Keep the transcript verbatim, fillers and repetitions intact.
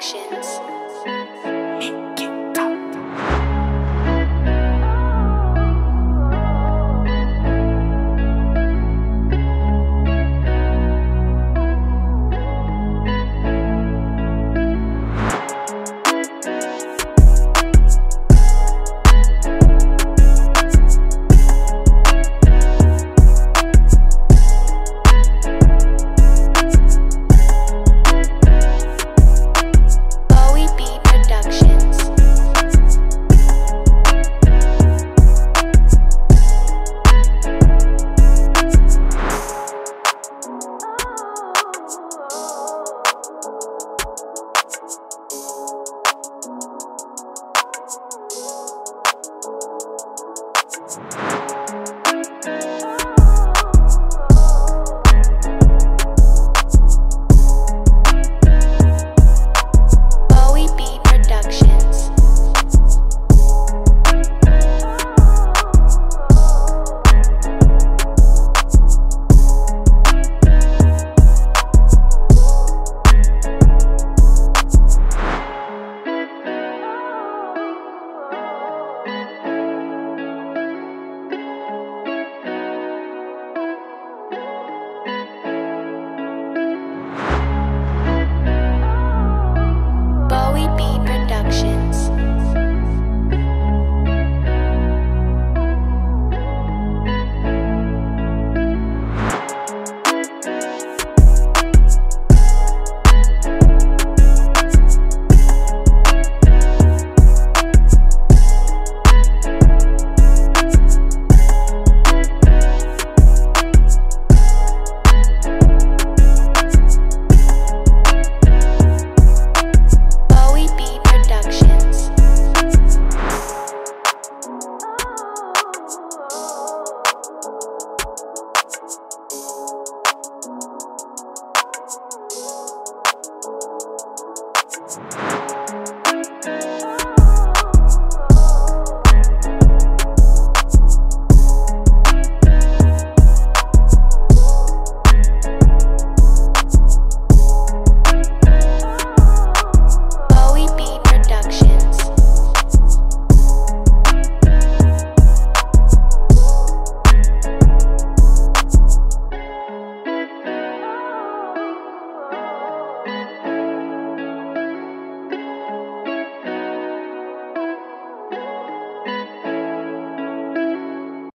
Productions.